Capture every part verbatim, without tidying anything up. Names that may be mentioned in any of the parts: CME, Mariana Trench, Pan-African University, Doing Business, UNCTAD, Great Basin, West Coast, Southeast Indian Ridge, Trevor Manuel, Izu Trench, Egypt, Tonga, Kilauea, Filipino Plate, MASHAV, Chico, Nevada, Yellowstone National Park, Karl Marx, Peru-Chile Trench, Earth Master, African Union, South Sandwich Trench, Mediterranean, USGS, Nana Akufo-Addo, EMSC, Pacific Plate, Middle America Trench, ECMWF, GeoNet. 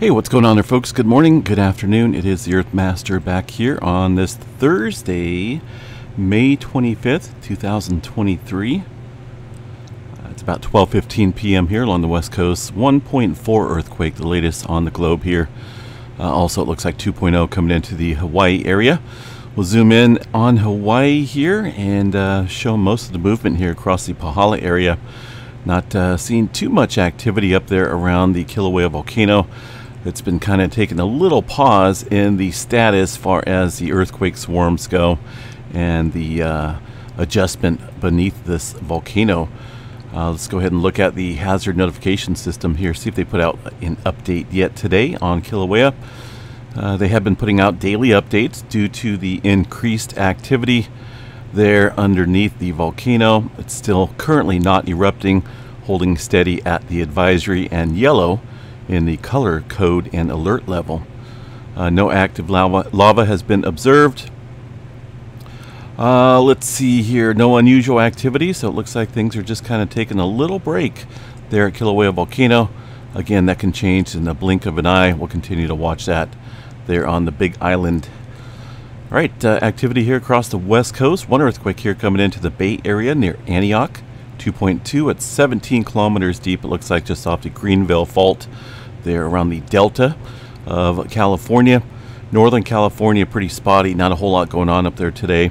Hey, what's going on there, folks? Good morning, good afternoon. It is the Earth Master back here on this Thursday, May twenty-fifth, two thousand twenty-three. Uh, it's about twelve fifteen p m here along the West Coast. one point four earthquake, the latest on the globe here. Uh, also, it looks like two point oh coming into the Hawaii area. We'll zoom in on Hawaii here and uh, show most of the movement here across the Pahala area. Not uh, seeing too much activity up there around the Kilauea volcano. It's been kind of taking a little pause in the status as far as the earthquake swarms go and the uh, adjustment beneath this volcano. Uh, let's go ahead and look at the hazard notification system here, see if they put out an update yet today on Kilauea. Uh, they have been putting out daily updates due to the increased activity there underneath the volcano. It's still currently not erupting, holding steady at the advisory and yellow in the color code and alert level. Uh, no active lava, lava has been observed. Uh, let's see here, no unusual activity, so it looks like things are just kind of taking a little break there at Kilauea Volcano. Again, that can change in the blink of an eye. We'll continue to watch that there on the Big Island. All right, uh, activity here across the West Coast. One earthquake here coming into the Bay Area near Antioch. two point two at seventeen kilometers deep. It looks like just off the Greenville Fault there around the delta of California. Northern California, pretty spotty. Not a whole lot going on up there today.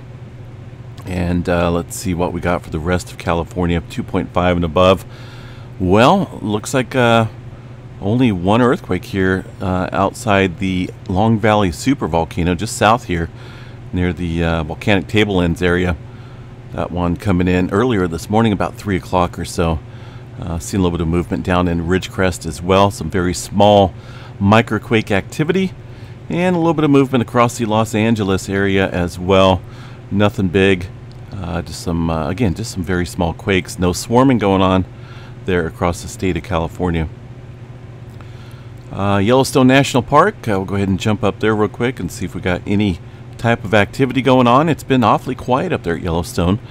And uh, let's see what we got for the rest of California, two point five and above. Well, looks like uh, only one earthquake here uh, outside the Long Valley Supervolcano, just south here near the uh, volcanic tablelands area. That one coming in earlier this morning, about three o'clock or so. Uh, seen a little bit of movement down in Ridgecrest as well. Some very small microquake activity. And a little bit of movement across the Los Angeles area as well. Nothing big. Uh, just some, uh, again, just some very small quakes. No swarming going on there across the state of California. Uh, Yellowstone National Park. Uh, we'll go ahead and jump up there real quick and see if we got any type of activity going on. It's been awfully quiet up there at Yellowstone.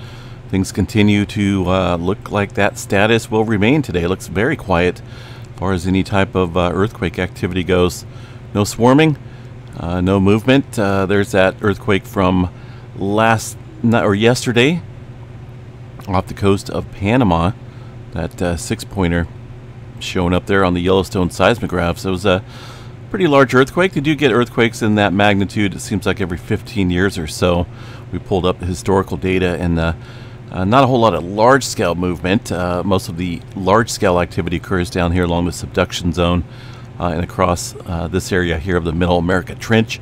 Things continue to uh, look like that status will remain today. It looks very quiet as far as any type of uh, earthquake activity goes. No swarming, uh, no movement. Uh, there's that earthquake from last night or yesterday off the coast of Panama. That uh, six-pointer showing up there on the Yellowstone seismographs. It was a uh, pretty large earthquake. They do get earthquakes in that magnitude. It seems like every fifteen years or so. We pulled up historical data and uh, uh, not a whole lot of large-scale movement. Uh, most of the large-scale activity occurs down here along the subduction zone uh, and across uh, this area here of the Middle America Trench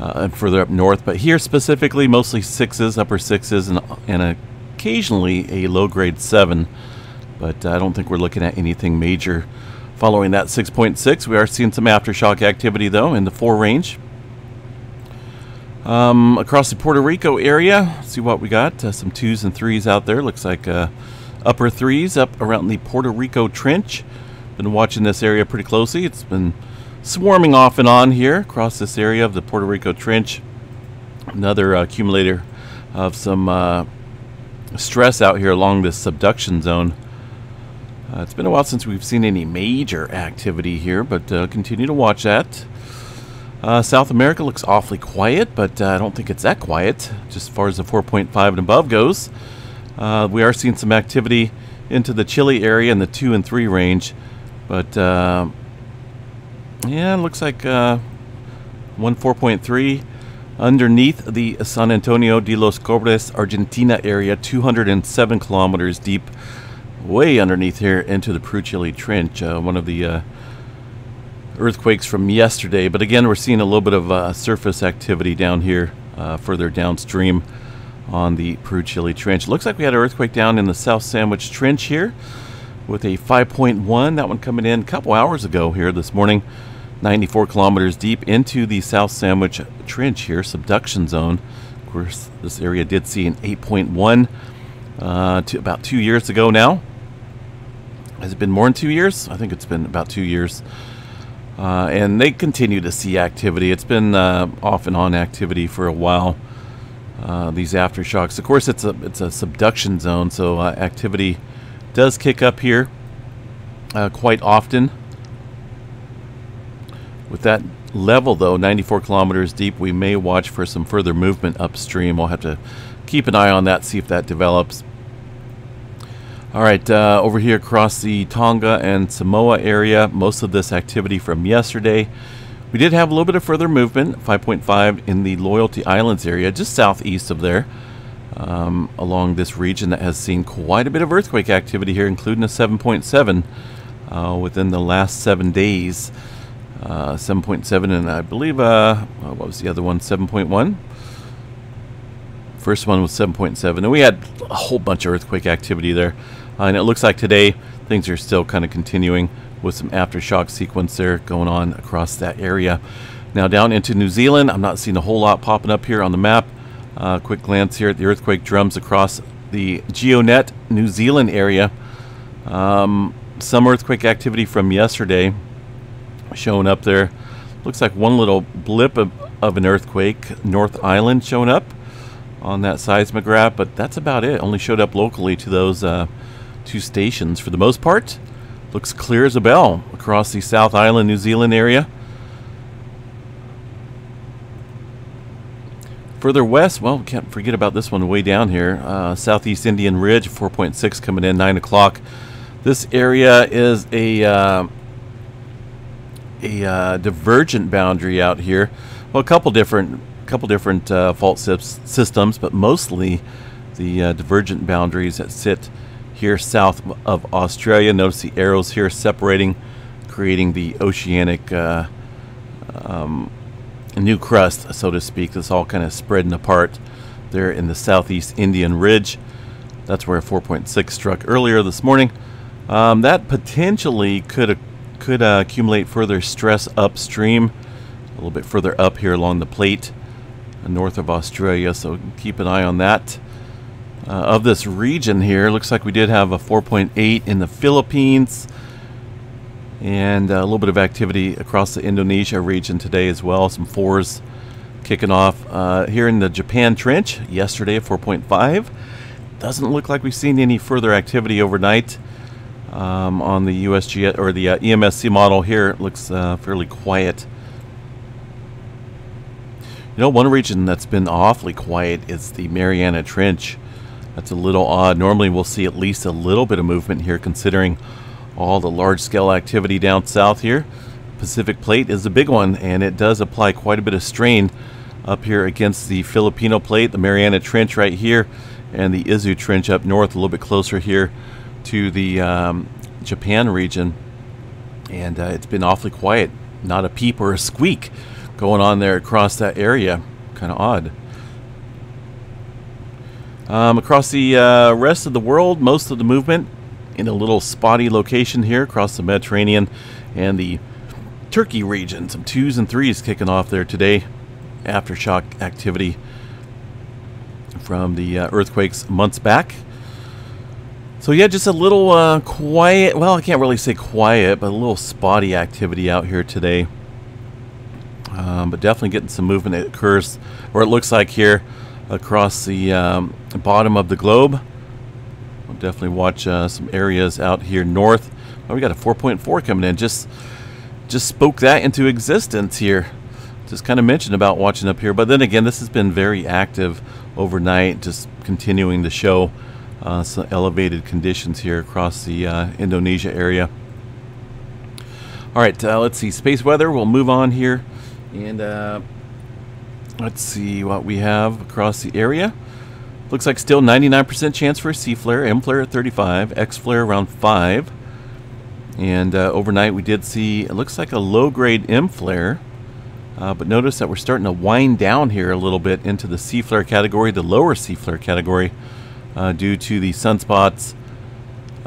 uh, and further up north. But here specifically, mostly sixes, upper sixes, and, and occasionally a low-grade seven. But uh, I don't think we're looking at anything major. Following that six point six, we are seeing some aftershock activity, though, in the four range. Um, across the Puerto Rico area, see what we got. Uh, some twos and threes out there. Looks like uh, upper threes up around the Puerto Rico Trench. Been watching this area pretty closely. It's been swarming off and on here across this area of the Puerto Rico Trench. Another uh, accumulator of some uh, stress out here along this subduction zone. Uh, it's been a while since we've seen any major activity here, but uh, continue to watch that. Uh, South America looks awfully quiet, but uh, I don't think it's that quiet, just as far as the four point five and above goes. Uh, we are seeing some activity into the Chile area in the two and three range, but uh, yeah, it looks like uh, one four point three underneath the San Antonio de los Cobres, Argentina area, two hundred seven kilometers deep. Way underneath here into the Peru-Chile Trench, uh, one of the uh, earthquakes from yesterday. But again, we're seeing a little bit of uh, surface activity down here, uh, further downstream on the Peru-Chile Trench. Looks like we had an earthquake down in the South Sandwich Trench here with a five point one. That one coming in a couple hours ago here this morning, ninety-four kilometers deep into the South Sandwich Trench here, subduction zone. Of course, this area did see an eight point one uh, to about two years ago now. Has it been more than two years? I think it's been about two years. Uh, and they continue to see activity. It's been uh, off and on activity for a while, uh, these aftershocks. Of course, it's a, it's a subduction zone, so uh, activity does kick up here uh, quite often. With that level, though, ninety-four kilometers deep, we may watch for some further movement upstream. We'll have to keep an eye on that, see if that develops. All right, uh, over here across the Tonga and Samoa area, most of this activity from yesterday. We did have a little bit of further movement, five point five in the Loyalty Islands area, just southeast of there, um, along this region that has seen quite a bit of earthquake activity here, including a seven point seven uh, within the last seven days. Uh, seven point seven, and I believe, uh, what was the other one? seven point one? First one was seven point seven, and we had a whole bunch of earthquake activity there. Uh, and it looks like today things are still kind of continuing with some aftershock sequence there going on across that area. Now down into New Zealand, I'm not seeing a whole lot popping up here on the map. Uh, quick glance here at the earthquake drums across the GeoNet New Zealand area. Um, some earthquake activity from yesterday showing up there. Looks like one little blip of, of an earthquake, North Island, showing up on that seismograph, but that's about it. Only showed up locally to those uh, two stations for the most part. Looks clear as a bell across the South Island, New Zealand area. Further west, well, can't forget about this one way down here. Uh, Southeast Indian Ridge, four point six coming in, nine o'clock. This area is a uh, a uh, divergent boundary out here. Well, a couple different couple different uh, fault systems, but mostly the uh, divergent boundaries that sit here south of Australia. Notice the arrows here separating, creating the oceanic uh, um, new crust, so to speak, that's all kind of spreading apart there in the Southeast Indian Ridge. That's where four point six struck earlier this morning. Um, that potentially could occur could uh, accumulate further stress upstream, a little bit further up here along the plate north of Australia, so keep an eye on that. Uh, of this region here, looks like we did have a four point eight in the Philippines, and a little bit of activity across the Indonesia region today as well, some fours kicking off. Uh, here in the Japan Trench, yesterday a four point five. Doesn't look like we've seen any further activity overnight. Um, on the U S G S or the uh, E M S C model here, it looks uh, fairly quiet. You know, one region that's been awfully quiet is the Mariana Trench. That's a little odd. Normally we'll see at least a little bit of movement here considering all the large-scale activity down south here. Pacific Plate is the big one, and it does apply quite a bit of strain up here against the Filipino Plate, the Mariana Trench right here, and the Izu Trench up north, a little bit closer here to the um, Japan region, and uh, it's been awfully quiet. Not a peep or a squeak going on there across that area. Kind of odd. Um, across the uh, rest of the world, most of the movement in a little spotty location here across the Mediterranean and the Turkey region. Some twos and threes kicking off there today. Aftershock activity from the uh, earthquakes months back. So yeah, just a little uh, quiet, well, I can't really say quiet, but a little spotty activity out here today. Um, but definitely getting some movement. It occurs, or it looks like here, across the um, bottom of the globe. We'll definitely watch uh, some areas out here north. Oh, we got a four point four coming in. Just, just spoke that into existence here. Just kind of mentioned about watching up here. But then again, this has been very active overnight, just continuing to show Uh, some elevated conditions here across the uh, Indonesia area. All right, uh, let's see space weather. We'll move on here, and uh, let's see what we have across the area. Looks like still ninety-nine percent chance for a C flare, M flare at thirty-five, X flare around five. And uh, overnight we did see it looks like a low-grade M flare, uh, but notice that we're starting to wind down here a little bit into the C flare category, the lower C flare category. Uh, due to the sunspots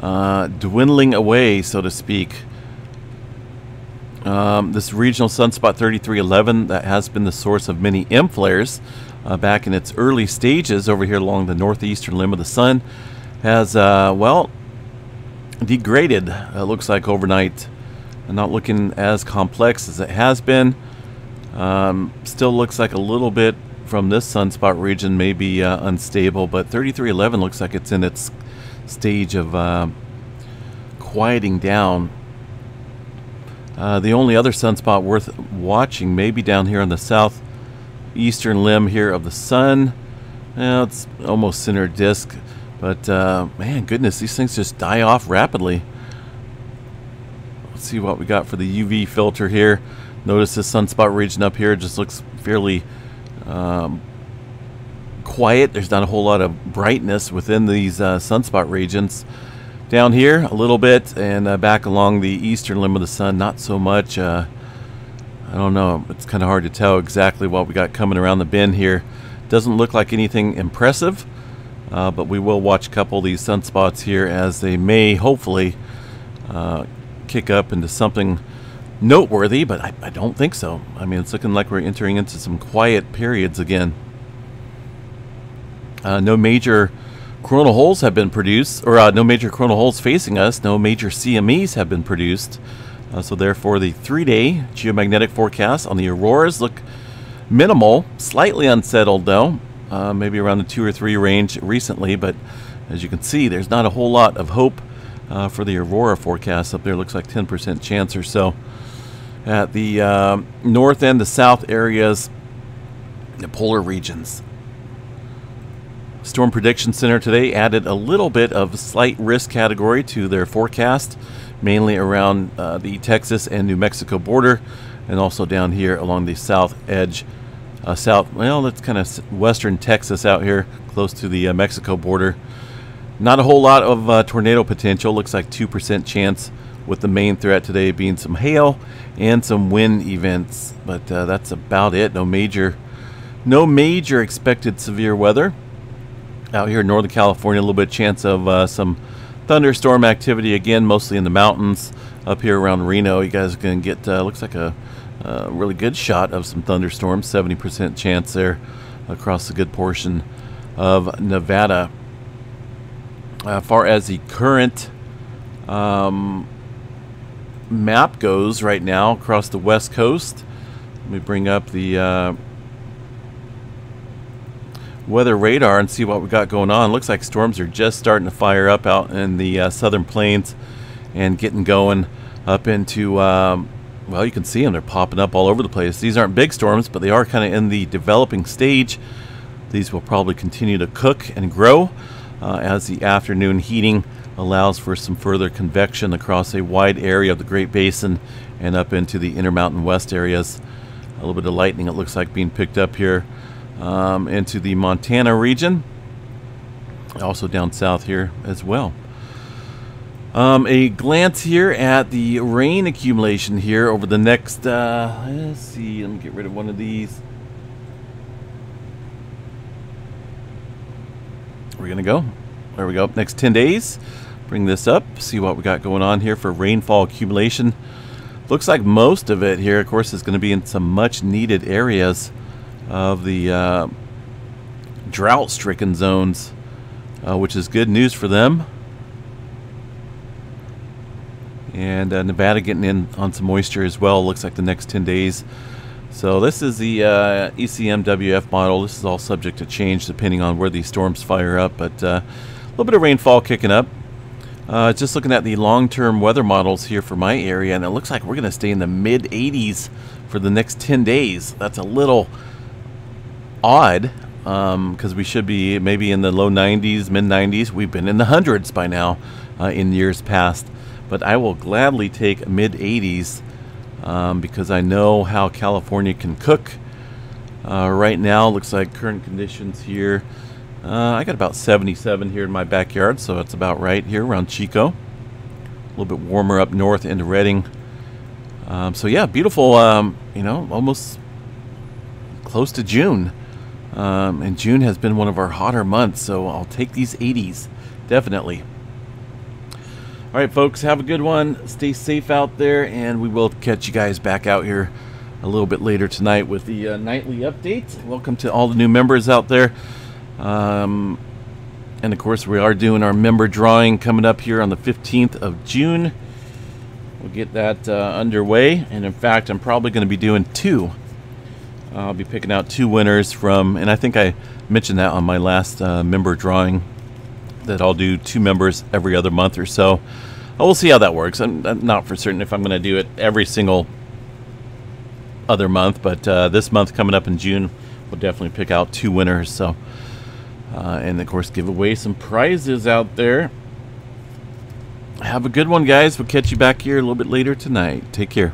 uh, dwindling away, so to speak. Um, this regional sunspot thirty-three eleven that has been the source of many M flares uh, back in its early stages over here along the northeastern limb of the sun has, uh, well, degraded, it uh, looks like overnight. Not looking as complex as it has been. Um, still looks like a little bit from this sunspot region may be uh, unstable, but thirty-three eleven looks like it's in its stage of uh, quieting down. Uh, the only other sunspot worth watching may be down here on the southeastern limb here of the sun. Yeah, it's almost center disk, but uh, man, goodness, these things just die off rapidly. Let's see what we got for the U V filter here. Notice this sunspot region up here just looks fairly um, quiet. There's not a whole lot of brightness within these uh, sunspot regions. Down here a little bit, and uh, back along the eastern limb of the sun, not so much. Uh, I don't know, it's kind of hard to tell exactly what we got coming around the bend here. Doesn't look like anything impressive, uh, but we will watch a couple of these sunspots here as they may hopefully uh, kick up into something noteworthy, but I, I don't think so. I mean, it's looking like we're entering into some quiet periods again. Uh, no major coronal holes have been produced, or uh, no major coronal holes facing us, no major C M Es have been produced. Uh, so therefore, the three-day geomagnetic forecast on the auroras look minimal, slightly unsettled though, uh, maybe around the two or three range recently, but as you can see, there's not a whole lot of hope uh, for the aurora forecast up there. Looks like ten percent chance or so. At the uh, north and the south areas, the polar regions. Storm Prediction Center today added a little bit of slight risk category to their forecast, mainly around uh, the Texas and New Mexico border, and also down here along the south edge, uh, south, well, that's kind of western Texas out here, close to the uh, Mexico border. Not a whole lot of uh, tornado potential, looks like two percent chance, with the main threat today being some hail and some wind events, but uh, that's about it. No major, no major expected severe weather. Out here in Northern California, a little bit of chance of uh, some thunderstorm activity again, mostly in the mountains. Up here around Reno, you guys can get, uh, looks like a uh, really good shot of some thunderstorms, seventy percent chance there across a good portion of Nevada. As far as the current um, map goes right now across the West Coast, let me bring up the uh, weather radar and see what we got going on. Looks like storms are just starting to fire up out in the uh, southern plains and getting going up into um, well, you can see them, they're popping up all over the place. These aren't big storms, but they are kind of in the developing stage. These will probably continue to cook and grow uh, as the afternoon heating allows for some further convection across a wide area of the Great Basin and up into the Intermountain West areas. A little bit of lightning, it looks like, being picked up here Um, into the Montana region, also down south here as well. Um, a glance here at the rain accumulation here over the next uh, let's see, let me get rid of one of these. We're gonna go, there we go, next ten days, bring this up, see what we got going on here for rainfall accumulation. Looks like most of it here, of course, is going to be in some much needed areas of the uh, drought-stricken zones, uh, which is good news for them. And uh, Nevada getting in on some moisture as well, looks like the next ten days. So this is the uh, E C M W F model. This is all subject to change depending on where these storms fire up, but uh, a little bit of rainfall kicking up. Uh, just looking at the long-term weather models here for my area, and it looks like we're going to stay in the mid eighties for the next ten days. That's a little odd, because um, we should be maybe in the low nineties, mid nineties. We've been in the hundreds by now uh, in years past, but I will gladly take mid eighties um, because I know how California can cook. Uh, right now, looks like current conditions here, uh, I got about seventy-seven here in my backyard, so that's about right here around Chico. A little bit warmer up north into Redding. Um, so yeah, beautiful, um, you know, almost close to June. Um, and June has been one of our hotter months, so I'll take these eighties, definitely. All right, folks, have a good one. Stay safe out there, and we will catch you guys back out here a little bit later tonight with the uh, nightly update. Welcome to all the new members out there. Um, and, of course, we are doing our member drawing coming up here on the fifteenth of June. We'll get that uh, underway, and, in fact, I'm probably going to be doing two. I'll be picking out two winners from, and I think I mentioned that on my last uh, member drawing, that I'll do two members every other month or so. Well, we'll see how that works. I'm, I'm not for certain if I'm going to do it every single other month, but uh, this month coming up in June, we'll definitely pick out two winners. So, uh, and of course, give away some prizes out there. Have a good one, guys. We'll catch you back here a little bit later tonight. Take care.